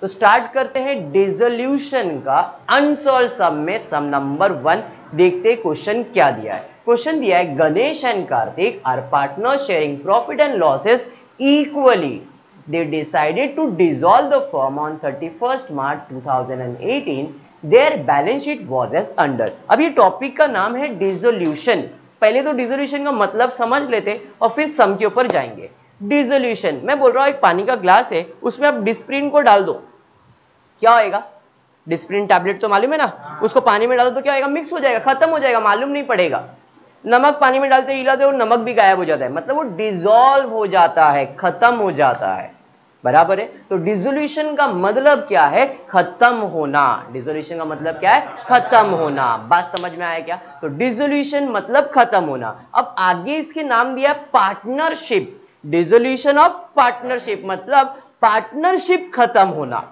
तो स्टार्ट करते हैं डिसोल्यूशन का अनसॉल्व सम में सम नंबर 1। देखते क्वेश्चन क्या दिया है। क्वेश्चन दिया है Ganesh and Kartik are partner sharing profit and losses equally. They decided to dissolve the firm on 31st March 2018. Their balance sheet was as under. अब ये टॉपिक का नाम है डिसोल्यूशन। पहले तो डिसोल्यूशन का मतलब समझ लेते और फिर सम के ऊपर जाएंगे। डिसोल्यूशन, मैं बोल रहा हूँ एक पानी का ग्लास है, उसमें आप डिस्प्रिन को डाल दो, क्या होएगा? डिस्प्रिन टैबलेट तो मालूम है ना, उसको पानी में डालो तो क्या होएगा? मिक्स हो जाएगा, खत्म हो जाएगा, मालूम नहीं पड़ेगा। नमक पानी में डालते हिलाते और नमक भी गायब हो जाता है, मतलब वो डिसॉल्व हो जाता है, खत्म हो जाता है, बराबर है। तो डिसोल्यूशन का मतलब क्या है? खत्म होना। डिसोल्यूशन का मतलब क्या है? खत्म होना। बात समझ में आया क्या? तो डिसोल्यूशन मतलब खत्म होना। अब आगे इसके नाम दिया पार्टनरशिप, डिसोल्यूशन ऑफ पार्टनरशिप मतलब पार्टनरशिप खत्म होना।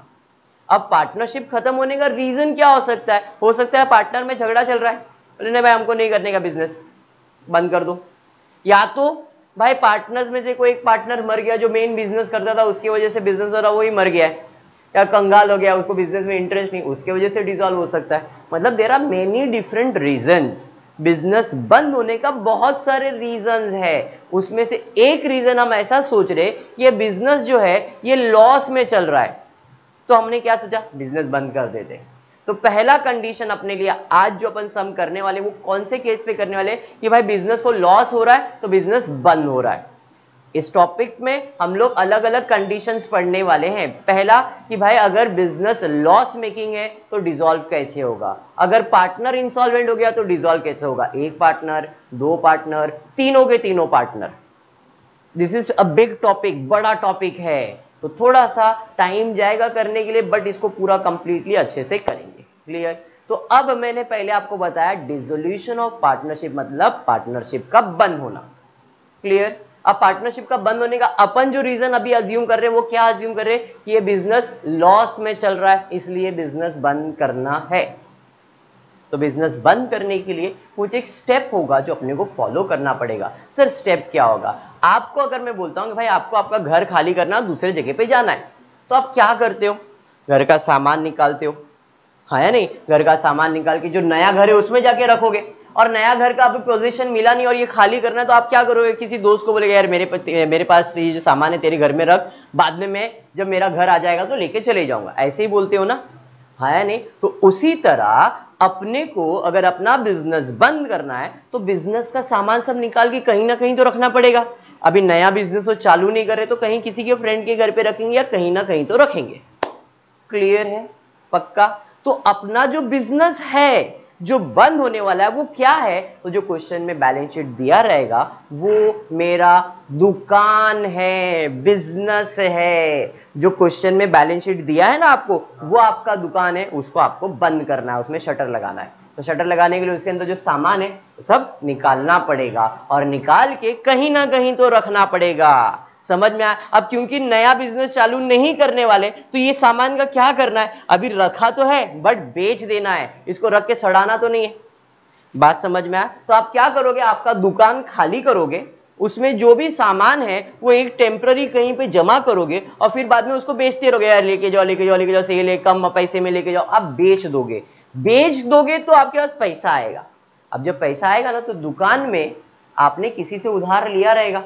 अब पार्टनरशिप खत्म होने का रीजन क्या हो सकता है? हो सकता है पार्टनर में झगड़ा चल रहा है, बोले नहीं भाई हमको नहीं करने का बिजनेस, बंद कर दो। या तो भाई पार्टनर्स में से कोई एक पार्टनर मर गया, जो मेन बिजनेस करता था उसकी वजह से बिजनेस हो रहा वो ही मर गया है, या कंगाल हो गया, उसको बिजनेस में इंटरेस्ट नहीं, उसके वजह से डिसॉल्व हो सकता है। मतलब there are many different reasons. Business बंद होने का बहुत सारे रीजंस है, उसमें से एक रीजन हम ऐसा सोच रहे कि ये बिजनेस जो है ये लॉस में चल रहा है, तो हमने क्या सोचा? बिजनेस बंद कर देते। तो पहला कंडीशन अपने लिए आज जो अपन सम करने वाले वो कौन से केस पे करने वाले कि भाई बिजनेस को लॉस हो रहा है तो बिजनेस बंद हो रहा है। इस टॉपिक में हम लोग अलग अलग कंडीशंस पढ़ने वाले हैं। पहला कि भाई अगर बिजनेस लॉस मेकिंग है तो डिसॉल्व कैसे होगा, अगर पार्टनर इंसॉल्वेंट हो गया तो डिसॉल्व कैसे होगा, एक पार्टनर, दो पार्टनर, तीनों के तीनों partner. This is a big topic, बड़ा टॉपिक है, तो थोड़ा सा टाइम जाएगा करने के लिए, बट इसको पूरा कंप्लीटली अच्छे से करेंगे, क्लियर? तो अब मैंने पहले आपको बताया डिसोल्यूशन ऑफ पार्टनरशिप मतलब पार्टनरशिप का बंद होना, क्लियर? अब पार्टनरशिप का बंद होने का अपन जो रीजन अभी अज्यूम कर रहे हैं वो क्या अज्यूम कर रहे हैं कि ये बिजनेस लॉस में चल रहा है इसलिए बिजनेस बंद करना है। तो बिजनेस बंद करने के लिए कुछ एक स्टेप होगा जो अपने को फॉलो करना पड़ेगा। सर स्टेप क्या होगा? आपको अगर मैं बोलता हूँ कि भाई आपको आपका घर खाली करना है, दूसरे जगह पे जाना है, तो आप क्या करते हो? घर का सामान निकालते हो, हाँ या नहीं? घर का सामान निकाल के जो नया घर है उसमें जाके रखोगे, और नया घर का आपको पोजीशन मिला नहीं और ये खाली करना है, तो आप क्या करोगे? किसी दोस्त को बोलेगा यार मेरे पास ये जो सामान है तेरे घर में रख, बाद में मैं जब मेरा घर आ जाएगा तो लेके चले जाऊंगा, ऐसे ही बोलते हो ना, हाँ या नहीं? तो उसी तरह अपने को अगर अपना बिजनेस बंद करना है तो बिजनेस का सामान सब निकाल के कहीं ना कहीं तो रखना पड़ेगा। अभी नया बिजनेस तो चालू नहीं कर रहे तो कहीं किसी के फ्रेंड के घर पे रखेंगे या कहीं ना कहीं तो रखेंगे, क्लियर है? पक्का? तो अपना जो बिजनेस है जो बंद होने वाला है वो क्या है? तो जो क्वेश्चन में बैलेंस शीट दिया रहेगा वो मेरा दुकान है, बिजनेस है। जो क्वेश्चन में बैलेंस शीट दिया है ना आपको, वो आपका दुकान है, उसको आपको बंद करना है, उसमें शटर लगाना है। तो शटर लगाने के लिए उसके अंदर जो सामान है वो सब निकालना पड़ेगा और निकाल के कहीं ना कहीं तो रखना पड़ेगा, समझ में आया? अब क्योंकि नया बिजनेस चालू नहीं करने वाले तो ये सामान का क्या करना है? अभी रखा तो है बट बेच देना है, इसको रख के सड़ाना तो नहीं है, बात समझ में आया? तो आप क्या करोगे? आपका दुकान खाली करोगे, उसमें जो भी सामान है वो एक टेम्पररी कहीं पे जमा करोगे और फिर बाद में उसको बेचते रहोगे, यार लेके जाओ लेके जाओ लेके जाओ, सेल है कम पैसे में लेके जाओ, आप बेच दोगे। बेच दोगे तो आपके पास पैसा आएगा। अब जब पैसा आएगा ना तो दुकान में आपने किसी से उधार लिया रहेगा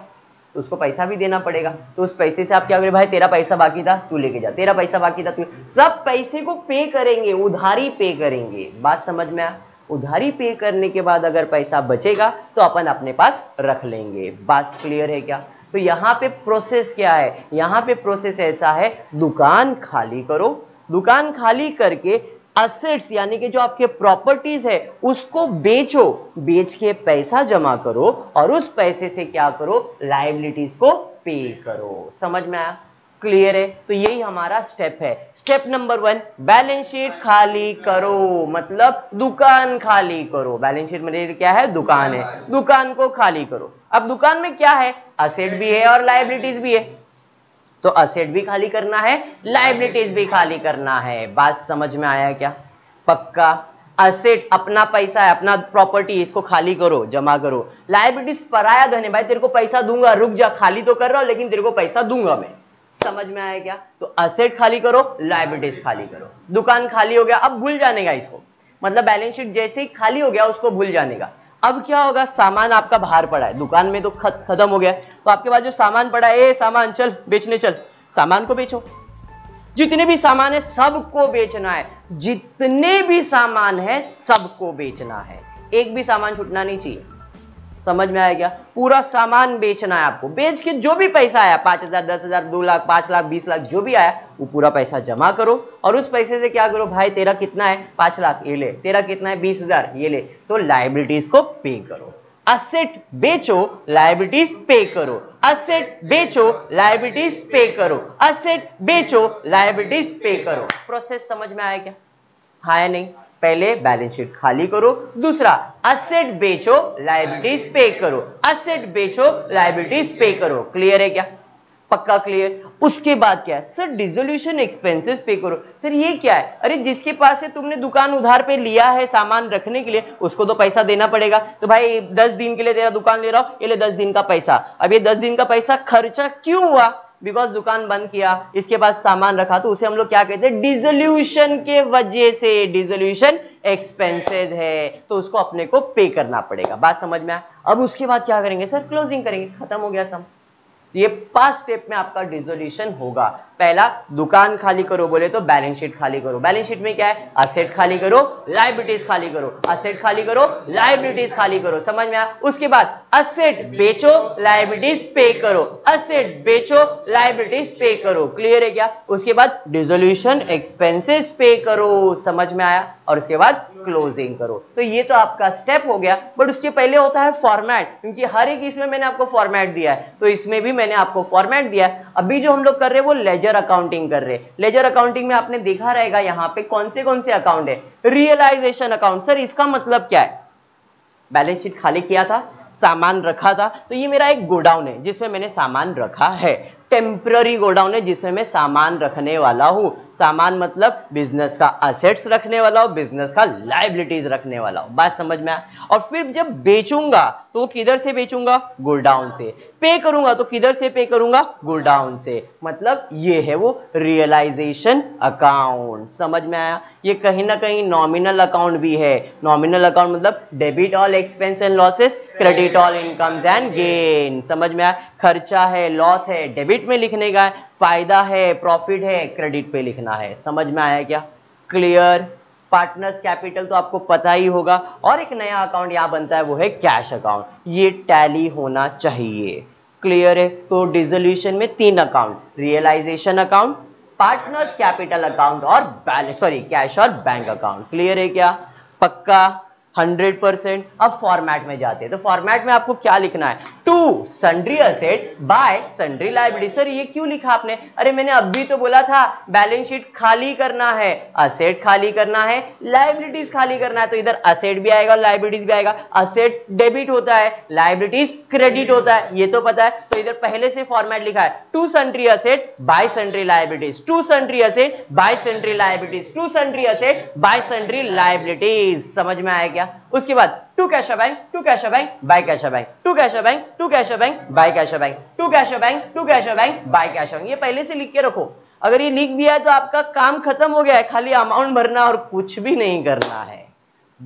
तो उसको पैसा भी देना पड़ेगा, तो उस पैसे से आप क्या करें? भाई तेरा पैसा बाकी था तू लेके जा, तेरा पैसा बाकी था तू, सब पैसे को पे करेंगे, उधारी पे करेंगे, बात समझ में आया? उधारी पे करने के बाद अगर पैसा बचेगा तो अपन अपने पास रख लेंगे, बात क्लियर है क्या? तो यहाँ पे प्रोसेस क्या है? यहाँ पे प्रोसेस ऐसा है, दुकान खाली करो, दुकान खाली करके असेट्स यानी कि जो आपके प्रॉपर्टीज है उसको बेचो, बेच के पैसा जमा करो और उस पैसे से क्या करो? लायबिलिटीज को पे करो, समझ में आया? क्लियर है? तो यही हमारा स्टेप है। स्टेप नंबर 1 बैलेंस शीट खाली करो मतलब दुकान खाली करो। बैलेंस शीट मतलब क्या है? दुकान है, दुकान को खाली करो। अब दुकान में क्या है? असेट भी है और लायबिलिटीज भी है, तो असेट भी खाली करना है, लायबिलिटीज भी खाली करना है, बात समझ में आया क्या? पक्का? असेट अपना पैसा है, अपना प्रॉपर्टी, इसको खाली करो, जमा करो। लायबिलिटीज पराया धन है, भाई तेरे को पैसा दूंगा, रुक जा, खाली तो कर रहा हूं लेकिन तेरे को पैसा दूंगा मैं, समझ में आया क्या? तो असेट खाली करो, लायबिलिटीज खाली करो। दुकान खाली हो गया, अब भूल जाने का इसको, मतलब बैलेंस शीट जैसे ही खाली हो गया उसको भूल जाने का। अब क्या होगा, सामान आपका बाहर पड़ा है, दुकान में तो खत्म हो गया, तो आपके पास जो सामान पड़ा है, ए सामान चल बेचने चल, सामान को बेचो, जितने भी सामान है सबको बेचना है, जितने भी सामान है सबको बेचना है, एक भी सामान छूटना नहीं चाहिए। समझ में आया क्या? पूरा सामान बेचना है आपको, बेच के जो भी पैसा आया, 5,000, 10,000, 2,00,000, 5,00,000, 20,00,000, जो भी आया वो पूरा पैसा जमा करो। और उस पैसे से क्या करो, भाई तेरा कितना है 5,00,000 ये ले, तेरा कितना है 20,000 ये ले, तो लायबिलिटीज को पे करो। असेट बेचो, लायबिलिटीज पे करो, असेट बेचो, लायबिलिटीज पे करो, असेट बेचो, लायबिलिटीज पे करो। प्रोसेस समझ में आया क्या? हाँ या नहीं? पहले बैलेंस शीट खाली करो, दूसरा असेट बेचो, लायबिलिटीज पे करो, असेट बेचो, लायबिलिटीज पे करो। क्लियर है क्या? पक्का क्लियर। उसके बाद क्या है सर, डिसोल्यूशन एक्सपेंसेस पे करो। सर ये क्या है? अरे जिसके पास से तुमने दुकान उधार पे लिया है सामान रखने के लिए, उसको तो पैसा देना पड़ेगा। तो भाई 10 दिन के लिए तेरा दुकान ले रहा हूं, ये ले 10 दिन का पैसा। अब ये 10 दिन का पैसा खर्चा क्यों हुआ? बिकॉज दुकान बंद किया, इसके पास सामान रखा, तो उसे हम लोग क्या कहते हैं, डिसोल्यूशन के वजह से डिसोल्यूशन एक्सपेंसेस है, तो उसको अपने को पे करना पड़ेगा। बात समझ में आए? अब उसके बाद क्या करेंगे सर, क्लोजिंग करेंगे, खत्म हो गया सब। ये 5 स्टेप में आपका डिसोल्यूशन होगा। पहला दुकान खाली करो बोले तो बैलेंस शीट खाली करो। बैलेंस शीट में क्या है, असेट खाली करो, लायबिलिटीज खाली करो, असेट खाली करो, लायबिलिटीज खाली करो। समझ में आया? उसके बाद असेट बेचो, लायबिलिटीज पे करो, असेट बेचो, लायबिलिटीज पे करो। क्लियर है क्या? उसके बाद डिसोल्यूशन एक्सपेंसेस पे करो। समझ में आया? और उसके बाद क्लोजिंग करो। तो ये तो आपका स्टेप हो गया, बट उसके पहले होता है फॉर्मेट, क्योंकि हर एक इसमें मैंने आपको फॉर्मेट दिया है, तो इसमें भी मैंने आपको फॉर्मेट दिया है। अभी जो हम लोग कर रहे हैं वो लेजर अकाउंटिंग कर रहे हैं। लेजर अकाउंटिंग में आपने देखा रहेगा यहाँ पे कौन से अकाउंट है, रियलाइजेशन अकाउंट। सर इसका मतलब क्या है? बैलेंस शीट खाली किया था, सामान रखा था, तो ये मेरा एक गोडाउन है जिसमें मैंने सामान रखा है, टेम्पररी गोडाउन है जिसमें मैं सामान रखने वाला हूँ। सामान मतलब बिजनेस का असेट्स रखने वाला हूँ, बिजनेस का लायबिलिटीज रखने वाला हूँ। बात समझ में आया? और फिर जब बेचूंगा तो वो किधर से बेचूंगा, गोडाउन से। पे करूंगा तो किधर से पे करूंगा, गोडाउन से। मतलब ये है वो रियलाइजेशन अकाउंट। समझ में आया? ये कहीं ना कहीं नॉमिनल अकाउंट भी है। नॉमिनल अकाउंट मतलब debit all expense and losses, credit all incomes and gain. समझ में आया? खर्चा है, लॉस है, डेबिट में लिखने का है, फायदा है, प्रॉफिट है, क्रेडिट पे लिखना है। समझ में आया क्या? क्लियर। पार्टनर्स कैपिटल तो आपको पता ही होगा। और एक नया अकाउंट यहाँ बनता है, वो है कैश अकाउंट। ये टैली होना चाहिए। क्लियर है? तो डिसोल्यूशन में 3 account, realization account, partners capital account और बैलेंस कैश और बैंक अकाउंट। क्लियर है क्या? पक्का 100%। अब फॉर्मेट में जाते हैं, तो फॉर्मेट में आपको क्या लिखना है, to sundry asset by sundry liability. Sir ये क्यों लिखा आपने? अरे मैंने अभी तो बोला था बैलेंस शीट खाली करना है, असेट खाली करना है, लायबिलिटीज खाली करना है, तो इधर असेट भी आएगा, लायबिलिटीज भी आएगा। असेट डेबिट होता है, लायबिलिटीज क्रेडिट होता है, ये तो पता है, तो इधर पहले से फॉर्मेट लिखा है, to sundry asset by sundry liabilities, to sundry asset by sundry liabilities, to sundry asset by sundry liabilities. समझ में आया क्या? उसके बाद to cash bank, to cash bank by cash bank, to cash bank, to cash bank by cash bank, to cash bank, to cash bank by cash bank. ये पहले से लिख के रखो। अगर ये लिख दिया है तो आपका काम खत्म हो गया है, खाली अमाउंट भरना और कुछ भी नहीं करना है।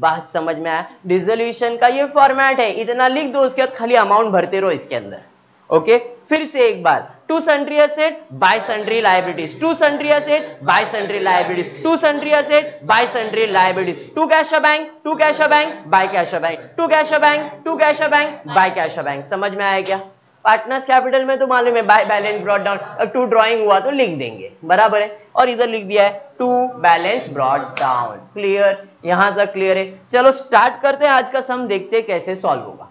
बात समझ में आया? डिसोल्यूशन का ये फॉर्मेट है, इतना लिख दो, उसके बाद खाली अमाउंट भरते रहो इसके अंदर। ओके, फिर से एक बार, to sundry asset by sundry liabilities, to sundry asset by sundry liabilities, to sundry asset by sundry liabilities, to cash bank, to cash bank by cash bank, to cash bank, to cash bank by cash bank. समझ में आया क्या? Partners capital में तो मालूम है, by balance brought down, to drawing हुआ तो लिख देंगे, बराबर है। और इधर लिख दिया है to balance brought down. Clear? यहां तक क्लियर है? चलो स्टार्ट करते हैं आज का सम, देखते हैं कैसे सॉल्व होगा।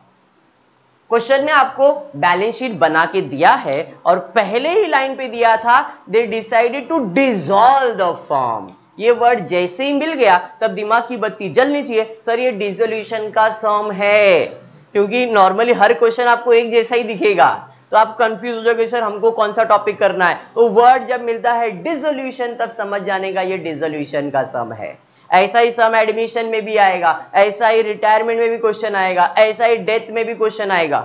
क्वेश्चन में आपको बैलेंस शीट बना के दिया है और पहले ही लाइन पे दिया था they decided to dissolve the firm. ये वर्ड जैसे ही मिल गया तब दिमाग की बत्ती जलनी चाहिए। सर ये डिसॉल्यूशन का सम है, क्योंकि नॉर्मली हर क्वेश्चन आपको एक जैसा ही दिखेगा, तो आप कंफ्यूज हो जाओगे सर हमको कौन सा टॉपिक करना है। तो वर्ड जब मिलता है डिसॉल्यूशन, तब समझ जाने का ये डिसॉल्यूशन का सम है। ऐसा ही सम एडमिशन में भी आएगा, ऐसा ही रिटायरमेंट में भी क्वेश्चन आएगा, ऐसा ही डेथ में भी क्वेश्चन आएगा।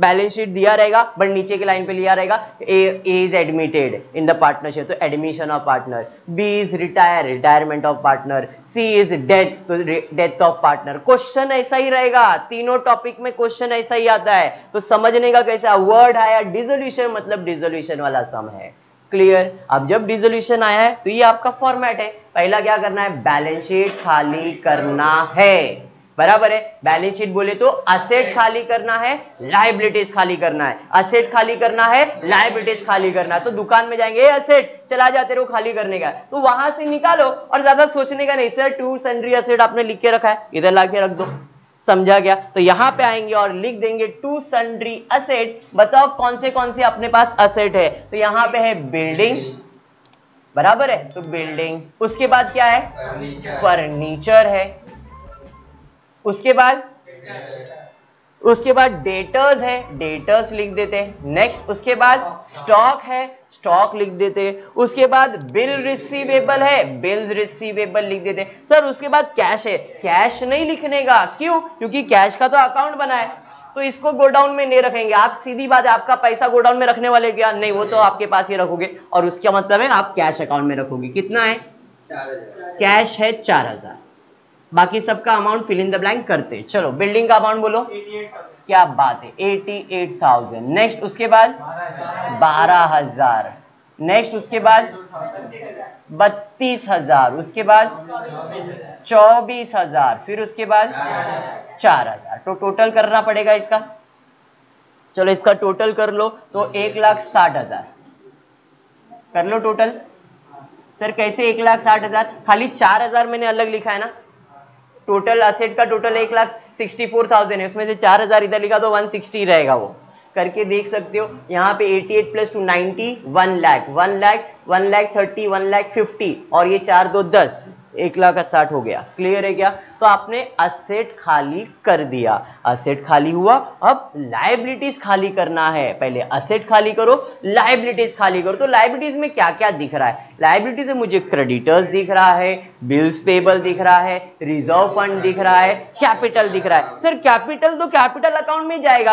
बैलेंस शीट दिया रहेगा बट नीचे की लाइन पे लिया रहेगा A is admitted in the partnership तो admission of partner, B is retire retirement of partner, C is death तो डेथ ऑफ पार्टनर। क्वेश्चन ऐसा ही रहेगा, तीनों टॉपिक में क्वेश्चन ऐसा ही आता है तो समझने का कैसा। वर्ड आया डिसोल्यूशन मतलब डिसोल्यूशन वाला सम है, क्लियर। अब जब डिसोल्यूशन आया है तो ये आपका फॉर्मेट है, पहला क्या करना है बैलेंस शीट खाली करना है, बराबर है। बैलेंस शीट बोले तो असेट खाली करना है, लायबिलिटीज खाली करना है, असेट खाली करना है, लायबिलिटीज खाली करना है। तो दुकान में जाएंगे असेट चला जाते रहो खाली करने का, तो वहां से निकालो और ज्यादा सोचने का नहीं। सर टू सन्ड्री असेट आपने लिख के रखा है, इधर ला के रख दो, समझा गया। तो यहाँ पे आएंगे और लिख देंगे टू सन्ड्री असेट। बताओ कौन से अपने पास असेट है, तो यहाँ पे है बिल्डिंग, बराबर है, तो बिल्डिंग। उसके बाद क्या है, फर्नीचर है। उसके बाद डेटर्स है, डेटर्स लिख देते हैं। नेक्स्ट उसके बाद स्टॉक है, स्टॉक लिख देते हैं। उसके बाद बिल रिसीवेबल है, बिल्स रिसीवेबल लिख देते हैं। सर उसके बाद कैश है, कैश नहीं लिखने का, क्यों, क्योंकि कैश का तो अकाउंट बना है तो इसको गोडाउन में नहीं रखेंगे आप। सीधी बात है, आपका पैसा गोडाउन में रखने वाले क्या, नहीं, वो तो आपके पास ही रखोगे और उसका मतलब है आप कैश अकाउंट में रखोगे। कितना है, 4000 कैश है, 4000, बाकी सबका amount fill in the blank करते। चलो बिल्डिंग का अमाउंट बोलो, क्या बात है, 88,000। नेक्स्ट उसके बाद 12,000, नेक्स्ट उसके बाद 32,000, उसके बाद 24,000, फिर उसके बाद 4,000। तो टोटल करना पड़ेगा इसका, चलो इसका टोटल कर लो तो 1,60,000 कर लो टोटल। सर कैसे 1,60,000, खाली 4,000 मैंने अलग लिखा है ना। टोटल असेट का टोटल 1,64,000 है, उसमें से 4,000 इधर लिखा तो 160 रहेगा। वो करके देख सकते हो, यहाँ पे 88 + 2 90 1,00,000 1,30,000 1,50,000 और ये 4 2 10, 1,60,000 हो गया। क्लियर है क्या। तो आपने असेट खाली कर दिया, असेट खाली हुआ। अब लायबिलिटीज खाली करना है, पहले असेट खाली करो, लायबिलिटीज खाली करो। तो लायबिलिटीज में क्या क्या दिख रहा है, लायबिलिटीज में मुझे क्रेडिटर्स दिख रहा है, बिल्स पेबल दिख रहा है, रिजर्व फंड दिख रहा है, कैपिटल दिख रहा है। सर कैपिटल तो कैपिटल अकाउंट में जाएगा,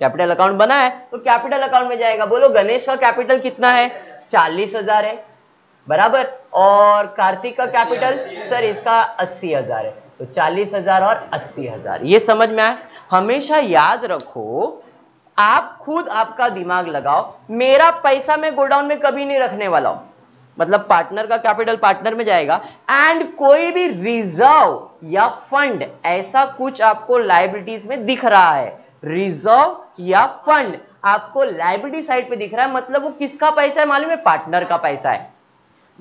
कैपिटल अकाउंट बना है तो कैपिटल अकाउंट में जाएगा। बोलो गणेश का कैपिटल कितना है, 40,000 है, बराबर, और कार्तिक का कैपिटल सर इसका 80,000 है, तो 40,000 और 80,000। ये समझ में आए। हमेशा याद रखो, आप खुद आपका दिमाग लगाओ, मेरा पैसा मैं गोडाउन में कभी नहीं रखने वाला हूं, मतलब पार्टनर का कैपिटल पार्टनर में जाएगा। एंड कोई भी रिजर्व या फंड ऐसा कुछ आपको लायबिलिटीज में दिख रहा है, रिजर्व या फंड आपको लायबिलिटी साइड पे दिख रहा है, मतलब वो किसका पैसा है मालूम है, पार्टनर का पैसा है।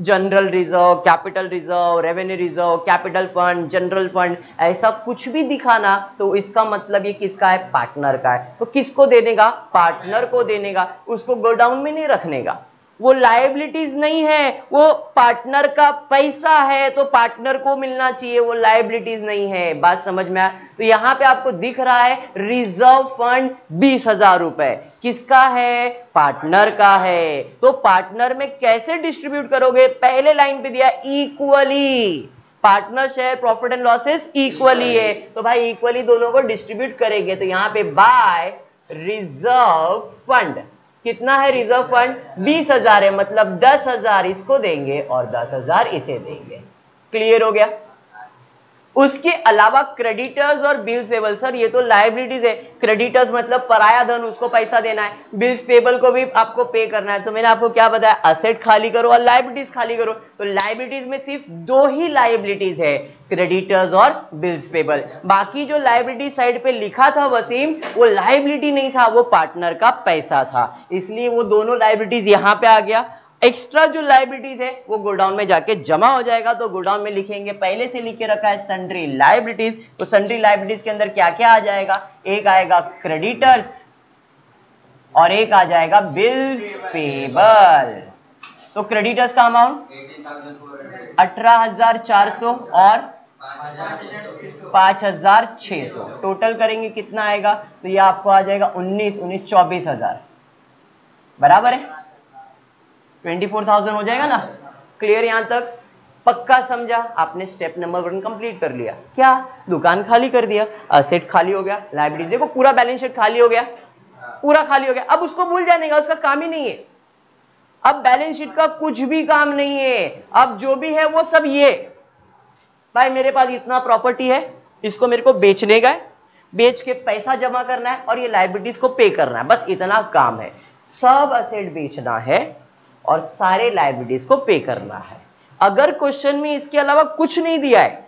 General reserve, capital reserve, revenue reserve, capital fund, general fund, ऐसा कुछ भी दिखाना तो इसका मतलब ये किसका है, पार्टनर का है। तो किसको देने का, पार्टनर को देने का, उसको गोडाउन में नहीं रखने का। वो लायबिलिटीज नहीं है, वो पार्टनर का पैसा है तो पार्टनर को मिलना चाहिए, वो लायबिलिटीज नहीं है। बात समझ में आया। तो यहाँ पे आपको दिख रहा है रिजर्व फंड 20,000 रुपए, किसका है, पार्टनर का है। तो पार्टनर में कैसे डिस्ट्रीब्यूट करोगे, पहले लाइन पे दिया equally, partner share profit and losses equally है, तो भाई इक्वली दोनों को डिस्ट्रीब्यूट करेंगे। तो यहाँ पे बाय रिजर्व फंड, कितना है रिजर्व फंड, 20,000 है, मतलब 10,000 इसको देंगे और 10,000 इसे देंगे। क्लियर हो गया। उसके अलावा क्रेडिटर्स और बिल्स पेबल, सर ये तो लायबिलिटीज है। क्रेडिटर्स मतलब पराया धन, उसको पैसा देना है, बिल्स पेबल को भी आपको पे करना है। तो मैंने आपको क्या बताया, असेट खाली करो और लायबिलिटीज खाली करो। तो लायबिलिटीज में सिर्फ दो ही लायबिलिटीज है, क्रेडिटर्स और बिल्स पेबल। बाकी जो लायबिलिटी साइड पे लिखा था वसीम, वो लायबिलिटी नहीं था, वो पार्टनर का पैसा था, इसलिए वो दोनों लायबिलिटीज यहाँ पे आ गया। एक्स्ट्रा जो लायबिलिटीज है वो गोडाउन में जाके जमा हो जाएगा। तो गोडाउन में लिखेंगे, पहले से लिख के रखा है सन्ड्री लायबिलिटीज। तो सन्ड्री लायबिलिटीज के अंदर क्या क्या आ जाएगा, एक आएगा क्रेडिटर्स और एक आ जाएगा बिल्स पेबल। तो क्रेडिटर्स का अमाउंट 18,400 और 5,600, टोटल करेंगे कितना आएगा, तो ये आपको आ जाएगा 24,000, बराबर है, 24,000 हो जाएगा ना। क्लियर, यहां तक पक्का समझा। आपने स्टेप नंबर 1 कंप्लीट कर लिया, क्या, दुकान खाली कर दिया, असेट खाली हो गया, लायबिलिटीज, देखो पूरा बैलेंस शीट खाली हो गया, पूरा खाली हो गया। अब उसको भूल जाने का उसका काम ही नहीं है, अब बैलेंस शीट का कुछ भी काम नहीं है, अब जो भी है वो सब ये भाई मेरे पास इतना प्रॉपर्टी है इसको मेरे को बेचने का है, बेच के पैसा जमा करना है और ये लायबिलिटीज को पे करना है, बस इतना काम है। सब असेट बेचना है और सारे लायबिलिटीज को पे करना है। अगर क्वेश्चन में इसके अलावा कुछ नहीं दिया है,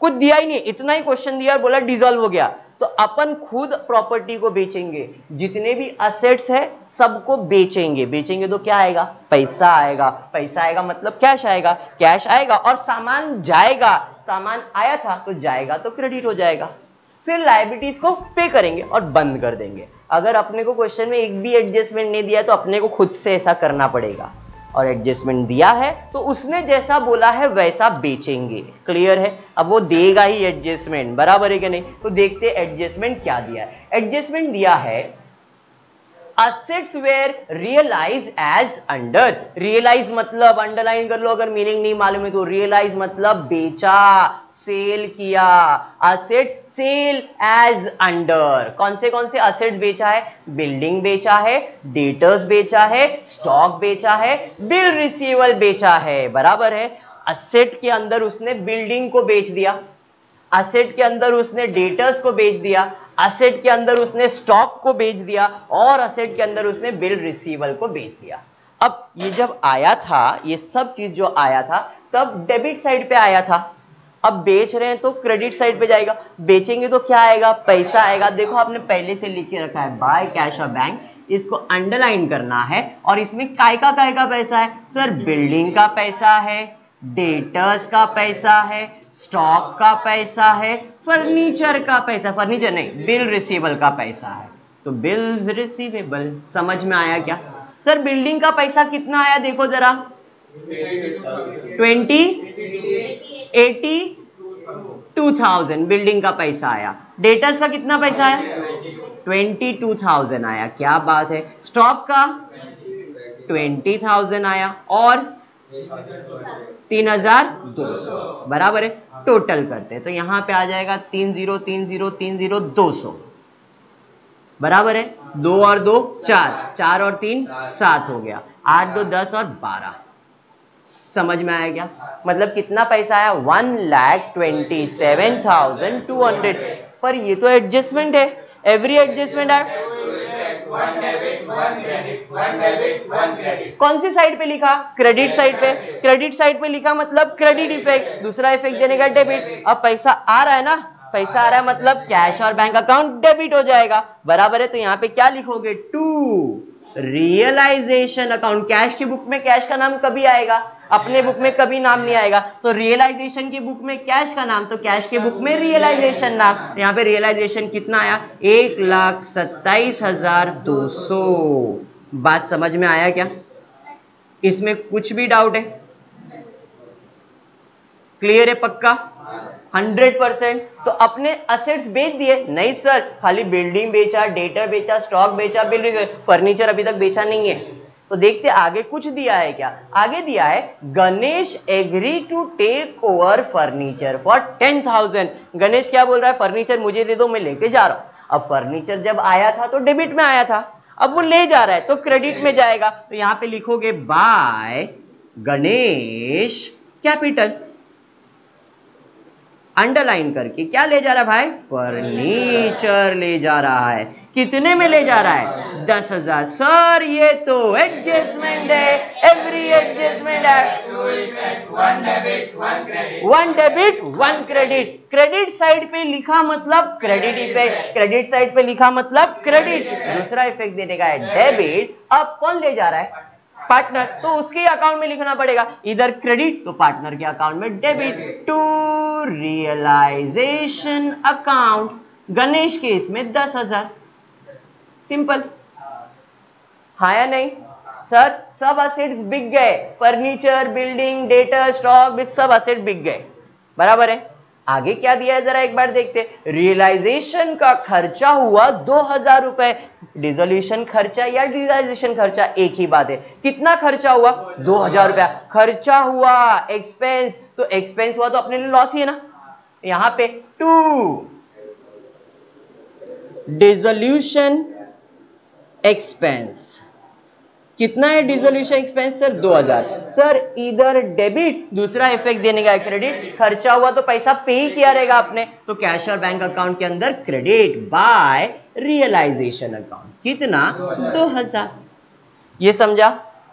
कुछ दिया ही नहीं, इतना ही क्वेश्चन दिया और बोला डिसॉल्व हो गया, तो अपन खुद प्रॉपर्टी को बेचेंगे, जितने भी असेट्स है सबको बेचेंगे। बेचेंगे तो क्या आएगा? पैसा आएगा। पैसा आएगा मतलब कैश आएगा, कैश आएगा और सामान जाएगा, सामान आया था तो जाएगा तो क्रेडिट हो जाएगा, फिर लायबिलिटीज को पे करेंगे और बंद कर देंगे। अगर अपने को क्वेश्चन में एक भी एडजस्टमेंट नहीं दिया तो अपने को खुद से ऐसा करना पड़ेगा, और एडजस्टमेंट दिया है तो उसने जैसा बोला है वैसा बेचेंगे। क्लियर है? अब वो देगा ही एडजस्टमेंट, बराबर है कि नहीं? तो देखते एडजस्टमेंट क्या दिया है। एडजस्टमेंट दिया है assets were realized as under, realize मतलब अंडरलाइन कर लो अगर मीनिंग नहीं मालूम है तो, realize मतलब बेचा, सेल किया, asset सेल as under। कौन से asset बेचा है? बिल्डिंग बेचा है, डेटर्स बेचा है, स्टॉक बेचा है, बिल रिसीवेबल बेचा है, बराबर है। asset के अंदर उसने बिल्डिंग को बेच दिया, asset के अंदर उसने डेटर्स को बेच दिया, एसेट के अंदर उसने स्टॉक को बेच दिया और एसेट के अंदर उसने बिल रिसीवेबल को बेच दिया। अब ये जब आया था, ये सब चीज जो आया था तब डेबिट साइड पे आया था, अब बेच रहे हैं तो क्रेडिट साइड पे जाएगा। बेचेंगे तो क्या आएगा? पैसा आएगा। देखो आपने पहले से लिख के रखा है बाय कैश और बैंक, इसको अंडरलाइन करना है। और इसमें काय का पैसा है सर? बिल्डिंग का पैसा है, डेटर्स का पैसा है, स्टॉक का पैसा है, फर्नीचर का पैसा, फर्नीचर नहीं बिल रिसीवेबल का पैसा है। तो बिल्स रिसीवेबल समझ में आया क्या? सर बिल्डिंग का पैसा कितना आया देखो जरा, 20,82,000 बिल्डिंग का पैसा आया। डेटर्स का कितना पैसा आया? 22,000 आया, क्या बात है। स्टॉक का 20,000 आया और 3,200, बराबर है। टोटल करते तो यहां पे आ जाएगा 30,30,30,200, बराबर है। 2 और 2 4 4 और 3 7 हो गया, 8 2 10 और 12। समझ में आया क्या? मतलब कितना पैसा आया? 1,27,200। पर ये तो एडजस्टमेंट है, एवरी एडजस्टमेंट है। कौन सी साइड पे लिखा? क्रेडिट साइड पे। क्रेडिट साइड पे लिखा मतलब क्रेडिट इफेक्ट, दूसरा इफेक्ट देने का डेबिट। अब पैसा आ रहा है ना, पैसा आ रहा है मतलब कैश और बैंक अकाउंट डेबिट हो जाएगा, बराबर है। तो यहाँ पे क्या लिखोगे? To realization account. कैश की बुक में कैश का नाम कभी आएगा? अपने बुक में कभी नाम नहीं आएगा। तो रियलाइजेशन की बुक में कैश का नाम, तो कैश की बुक में रियलाइजेशन नाम। यहाँ पे रियलाइजेशन कितना आया? 1,27,200। बात समझ में आया क्या? इसमें कुछ भी डाउट है? क्लियर है? पक्का 100%? तो अपने असेट्स बेच दिए? नहीं सर, खाली बिल्डिंग बेचा, डेटर बेचा, स्टॉक बेचा, बिल्डिंग, फर्नीचर अभी तक बेचा नहीं है। तो देखते आगे कुछ दिया है क्या? आगे दिया है Ganesh agree to take over furniture for 10,000। Ganesh क्या बोल रहा है? फर्नीचर मुझे दे दो, मैं लेके जा रहा हूँ। अब फर्नीचर जब आया था तो डेबिट में आया था, अब वो ले जा रहा है तो क्रेडिट में जाएगा। तो यहाँ पे लिखोगे बाय गणेश कैपिटल, अंडरलाइन करके। क्या ले जा रहा है भाई? फर्नीचर ले जा रहा है। कितने में ले जा रहा है? 10,000। सर ये तो एडजस्टमेंट है, एवरी एडजस्टमेंट है। 1 डेबिट 1 क्रेडिट। क्रेडिट साइड पे लिखा मतलब क्रेडिट इफेक्ट, क्रेडिट साइड पे लिखा मतलब क्रेडिट, दूसरा इफेक्ट देने का है डेबिट। अब कौन ले जा रहा है? पार्टनर, तो उसके अकाउंट में लिखना पड़ेगा। इधर क्रेडिट तो पार्टनर के अकाउंट में debit. To realization account, Ganesh के इसमें 10,000। सिंपल है या नहीं? सर सब असेट्स बिक गए, फर्नीचर, बिल्डिंग, डेटर, स्टॉक, सब असेट बिक गए, बराबर है। आगे क्या दिया है जरा एक बार देखते। रियलाइजेशन का खर्चा हुआ 2,000 रुपए। डिसोल्यूशन खर्चा या रियलाइजेशन खर्चा एक ही बात है। कितना खर्चा हुआ? 2,000 रुपया खर्चा हुआ। एक्सपेंस, तो एक्सपेंस हुआ तो अपने लिए लॉस ही है ना। यहां पे टू डिसोल्यूशन एक्सपेंस कितना है डिसोल्यूशन एक्सपेंस सर 2000। सर इधर डेबिट दूसरा इफेक्ट देने का क्रेडिट, खर्चा हुआ तो पैसा पे ही किया रहेगा आपने, तो कैश और बैंक अकाउंट के अंदर क्रेडिट बाय रियलाइजेशन अकाउंट कितना 2000। ये समझा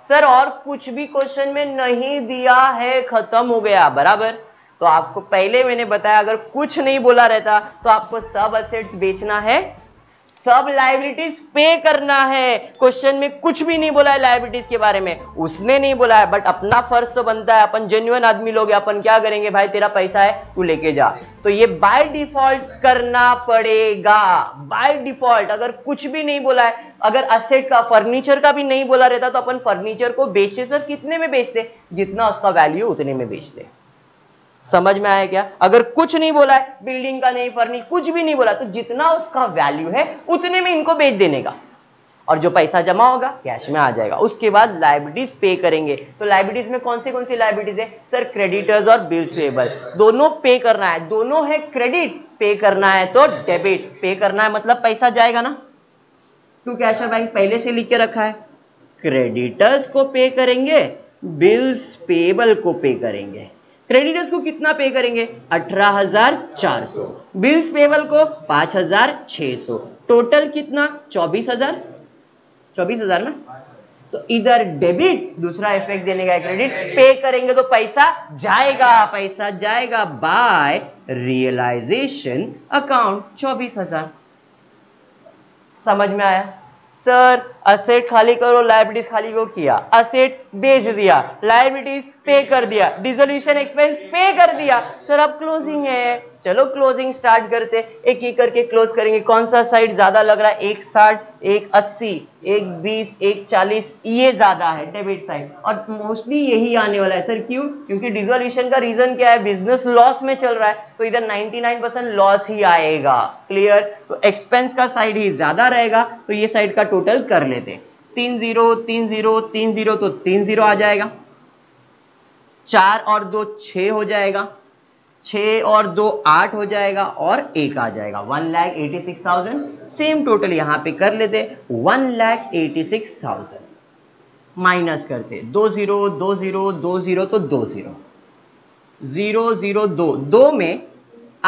सर? और कुछ भी क्वेश्चन में नहीं दिया है, खत्म हो गया बराबर। तो आपको पहले मैंने बताया अगर कुछ नहीं बोला रहता तो आपको सब असेट्स बेचना है, सब लायबिलिटीज पे करना है। क्वेश्चन में कुछ भी नहीं बोला है लायबिलिटीज के बारे में, उसने नहीं बोला है, बट अपना फर्ज तो बनता है, अपन जेन्युइन आदमी लोग अपन क्या करेंगे भाई तेरा पैसा है तू लेके जा, तो ये बाय डिफॉल्ट करना पड़ेगा बाय डिफॉल्ट। अगर कुछ भी नहीं बोला है, अगर असेट का फर्नीचर का भी नहीं बोला रहता तो अपन फर्नीचर को बेचते सर कितने में बेचते, जितना उसका वैल्यू उतने में बेचते। समझ में आया क्या? अगर कुछ नहीं बोला है बिल्डिंग का नहीं फर्निश कुछ भी नहीं बोला तो जितना उसका वैल्यू है उतने में इनको बेच देने का, और जो पैसा जमा होगा कैश में आ जाएगा। उसके बाद लायबिलिटीज पे करेंगे, तो लायबिलिटीज में कौन सी लायबिलिटीज है सर? क्रेडिटर्स और बिल्स पेएबल दोनों पे करना है, दोनों है क्रेडिट पे करना है तो डेबिट पे करना है, मतलब पैसा जाएगा ना टू कैश और बैंक, पहले से लिख के रखा है। क्रेडिटर्स को पे करेंगे, बिल्स पेएबल को पे करेंगे। क्रेडिटर्स को कितना पे करेंगे 18,400, बिल्स पेबल को 5,600, टोटल कितना 24,000, 24,000 ना। तो इधर डेबिट दूसरा इफेक्ट देने का क्रेडिट पे करेंगे तो पैसा जाएगा बाय रियलाइजेशन अकाउंट 24,000। समझ में आया सर? असेट खाली करो लायबिलिटीज खाली को किया, असेट बेच दिया, लायबिलिटीज पे कर दिया, डिसोल्यूशन एक्सपेंस पे कर दिया। सर अब क्लोजिंग है, चलो क्लोजिंग स्टार्ट करते, एक एक करके क्लोज करेंगे। कौन सा साइड ज्यादा लग रहा है? 160, 180, 120, 140, ये ज्यादा है डेबिट साइड, और मोस्टली यही आने वाला है। सर क्यों? क्योंकि डिसोल्यूशन का रीजन क्या है? बिजनेस लॉस में चल रहा है तो इधर 99% लॉस ही आएगा। क्लियर? तो एक्सपेंस का साइड ही ज्यादा रहेगा, तो ये साइड का टोटल कर लेते 30 30 30 तो 30 आ जाएगा, 4 और 2 6 हो जाएगा, 6 और 2 8 हो जाएगा, और 1 आ जाएगा 1,86,000। सेम टोटल यहाँ पे कर लेते 1,86,000, माइनस करते 20 20 20 20 तो 2 0 0 0 2 2 में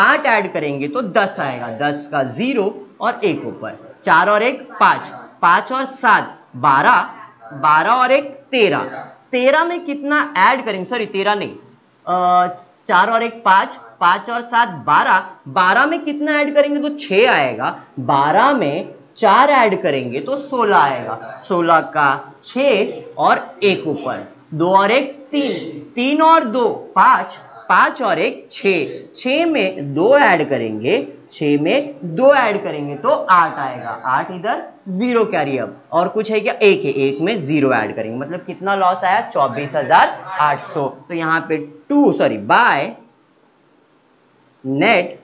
8 ऐड करेंगे तो 10 आएगा, 10 का 0 और 1 ऊपर, 4 और 1 5 5 और 7 12 12 और 1 13 13 में कितना ऐड करेंगे? सॉरी 13 नहीं, 4 और 1 5 5 और 7 12 12 में कितना ऐड करेंगे तो 6 आएगा, 12 में 4 ऐड करेंगे तो 16 आएगा, 16 का 6 और 1 ऊपर, 2 और 1 3 3 और 2 5 5 और 1 6 6 में 2 ऐड करेंगे, 6 में 2 ऐड करेंगे तो 8 आएगा, 8 इधर 0 कैरी अब, और कुछ है क्या? 1 है, 1 में 0 ऐड करेंगे, मतलब कितना लॉस आया 24,800। तो यहाँ पे बाय नेट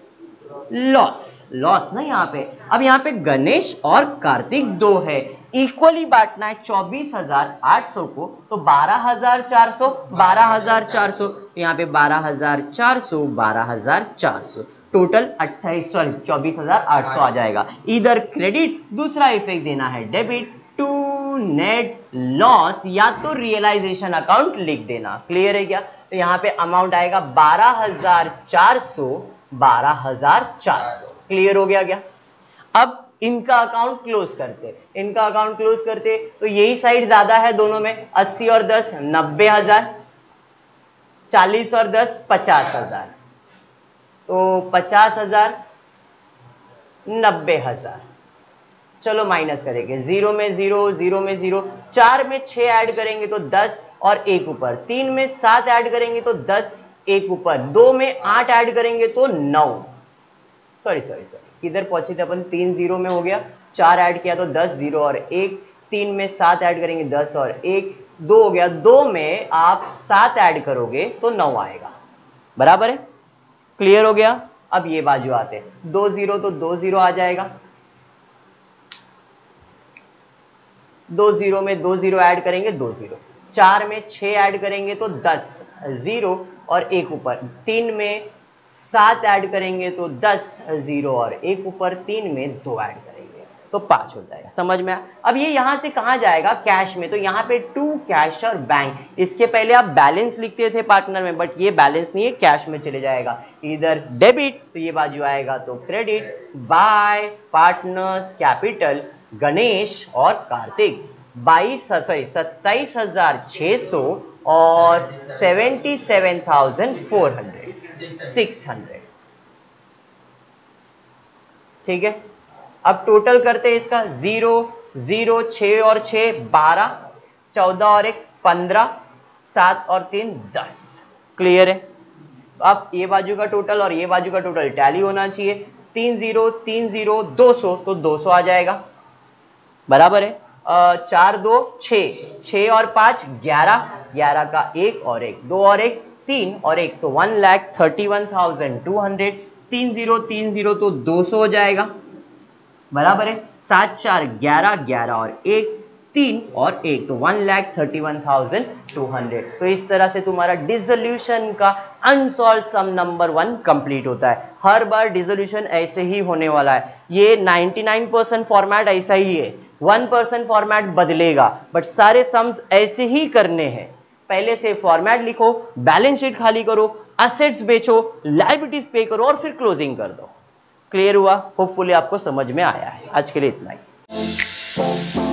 लॉस ना यहाँ पे। अब यहाँ पे गणेश और कार्तिक 2 है, इक्वली बांटना है 24,800 को, तो 12,400 12,400, यहाँ पे 12,400 12,400, टोटल 24,800 आ जाएगा। इधर क्रेडिट दूसरा इफेक्ट देना है डेबिट टू नेट लॉस या तो रियलाइजेशन अकाउंट लिख देना। क्लियर है क्या? तो यहाँ पे अमाउंट आएगा 12,400 12,400। क्लियर हो गया क्या? अब इनका अकाउंट क्लोज करते, इनका अकाउंट क्लोज करते तो यही साइड ज्यादा है दोनों में, 80 और 10 90,000, 40 और 10 50,000, तो 50,000 90,000। चलो माइनस करेंगे, 0 में 0 0 में 0, 4 में 6 ऐड करेंगे तो 10 और 1 ऊपर, 3 में 7 ऐड करेंगे तो 10 1 ऊपर, 2 में 8 ऐड करेंगे तो 9, सॉरी किधर पहुंचे थे अपन? 3 0 में हो गया, 4 ऐड किया तो 10 0 और 1, 3 में 7 ऐड करेंगे 10 और 1 2 हो गया, 2 में आप 7 ऐड करोगे तो 9 आएगा, बराबर है? क्लियर हो गया? अब ये बाजू आते 2 0 तो 2 0 आ जाएगा, 2 0 में 2 0 ऐड करेंगे 2 0, 4 में 6 ऐड करेंगे तो 10 0 और 1 ऊपर, 3 में 7 ऐड करेंगे तो 10 0 और 1 ऊपर, 3 में 2 ऐड करेंगे तो 5 हो जाएगा। समझ में आया? अब ये यहाँ से कहाँ जाएगा? कैश में। तो यहाँ पे टू कैश और बैंक। इसके पहले आप बैलेंस लिखते थे पार्टनर में, बट ये बैलेंस नहीं है, कैश में चले जाएगा। इधर डेबिट तो ये बाजू आएगा तो credit by partners capital Ganesh और कार्तिक 27,600 और 77,600। ठीक है, अब टोटल करते हैं इसका 0 0 6 और 6 12 14 और 1 15 7 और 3 10। क्लियर है? अब ये बाजू का टोटल और ये बाजू का टोटल टैली होना चाहिए। 30 30 0 200 तो 200 आ जाएगा, बराबर है। 4 2 6 6 और 5 11 11 का 1 और 1 2 और 1 3 और 1 तो 1,31,200। 30 30 0 तो 200 हो जाएगा, बराबर है। 7 4 11 11 और 1 3 और 1 तो 1,31,200। तो इस तरह से तुम्हारा डिसोल्यूशन का अनसॉल्व सम नंबर 1 कंप्लीट होता है। हर बार डिसोल्यूशन ऐसे ही होने वाला है। ये 99% फॉर्मेट ऐसा ही है, 1% फॉर्मेट बदलेगा, बट सारे सम्स ऐसे ही करने हैं। पहले से फॉर्मेट लिखो, बैलेंस शीट खाली करो, असेट्स बेचो, लायबिलिटीज पे करो और फिर क्लोजिंग कर दो। क्लियर हुआ? होपफुली आपको समझ में आया है। आज के लिए इतना ही।